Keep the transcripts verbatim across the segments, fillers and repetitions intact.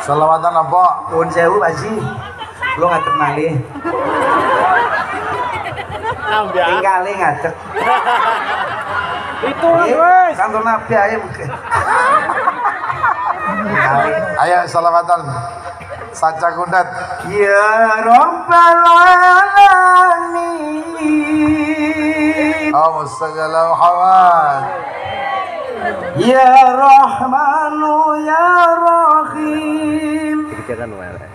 Selawatan apa? Nuwun sewu Pak Haji. Kula ngadeg malih. Nambah. Tingkale ngadeg. Itu wis. Kantor Nabi ae. Ayo selawatan. Saca kundat. Ya Rabbal Alamin. Allahumma shalli ala Muhammad. Ya Rahmanu ya Rahim.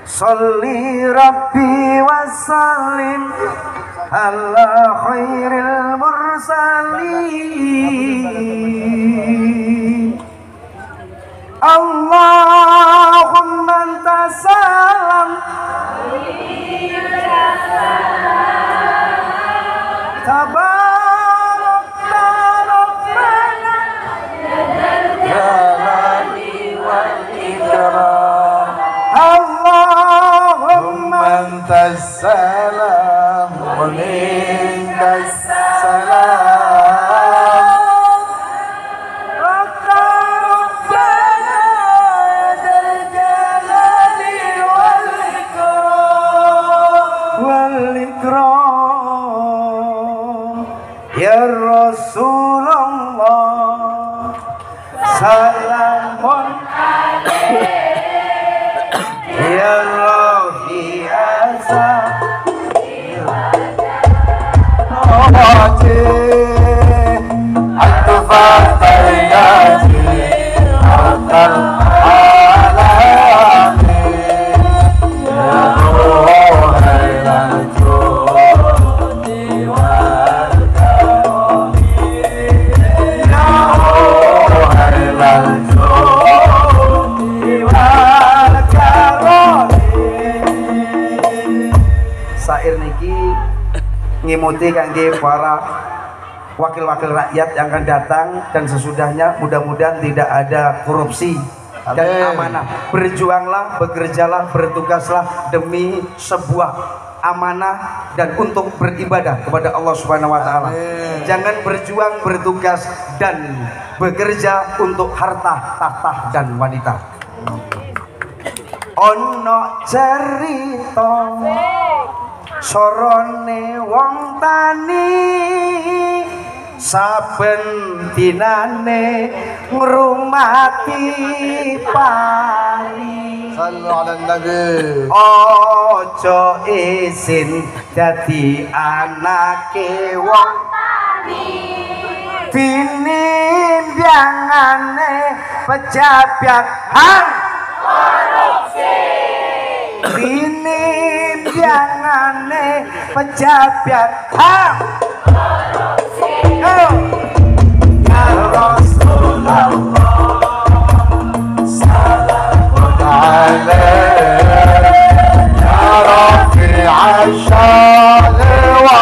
Shalli Rabbi wa sallim ala khairil mursalin. Allahumma anta salam, tabarakta rabbana dzal jalali wal ikram. Allahumma anta salam wa minkas salam. Ngimuti kangge para wakil-wakil rakyat yang akan datang dan sesudahnya, mudah-mudahan tidak ada korupsi dan amanah. Berjuanglah, bekerjalah, bertugaslah demi sebuah amanah dan untuk beribadah kepada Allah Subhanahu wa taala. Jangan berjuang, bertugas dan bekerja untuk harta, tahta dan wanita. Ono cerita sorone wong tani saben dinane ngrumati pari. Sallallahu alaihi nabi. Ojo isin dadi anake wong tani, tinimbangane pejabat hang korupsi, tinimbangane pejabat hang korupsi. Ya Rasulullah salamun alaik, ya Rabbi ashal wa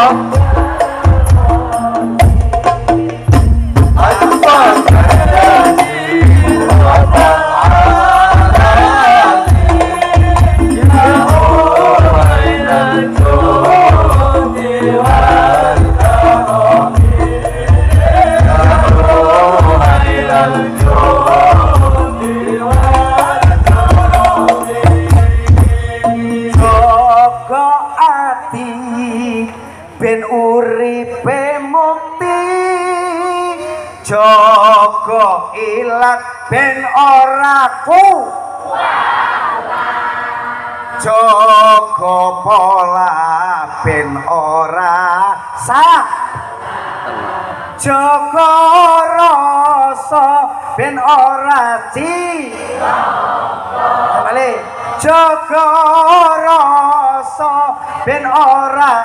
Joko ilat ben oraku wala, Joko pola ben ora sah, Joko rasa ben ora ci, balik Joko rasa ben ora.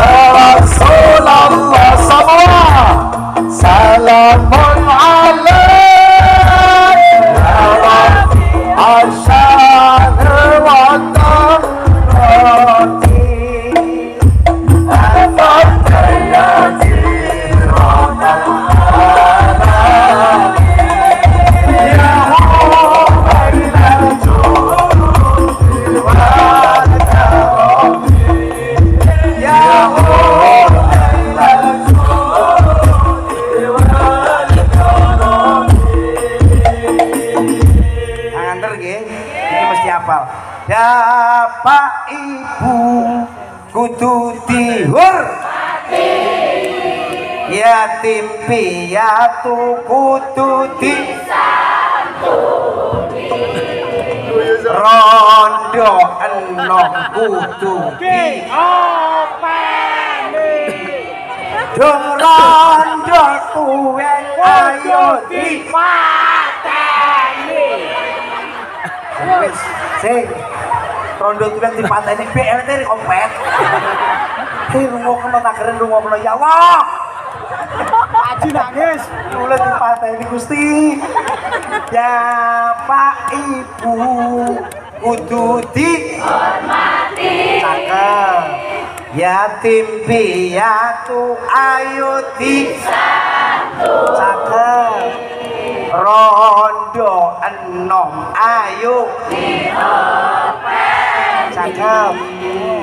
Rasulullah salamun alaik, ya Rabbi ashal wa tarati al-fatayati rahmat alaik, ya Rabbi judi wa Bapak Ibu kudu dihormati, yatim piatu kudu disantuni, rondo enom kudu diopeni, dong rondo kuwe ayo dipateni. Sing rondo tulang dipateni B L T kompet. Hei, rumah kena nakarin rumah kena ya Allah. Aji nangis. Mulai dipateni ini Gusti. Ya Pak Ibu kudu dihormati. Cakep. Yatim piatu ayo disantuni. Cakep. Rondo enom ayo dihormati. Cakep.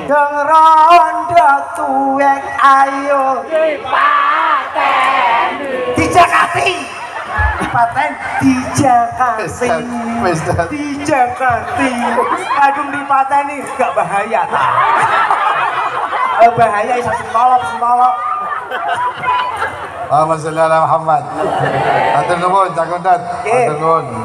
Dong rondo tuwek ayo dipateni, dijakasi dipaten dijakasi dijakasi kadung dipateni gak bahaya ta. Eh, bahaya iso sentolop sentolop. Allahumma sholli ala Muhammad. Hatur nuwun Cak Kondat, hatur nuwun.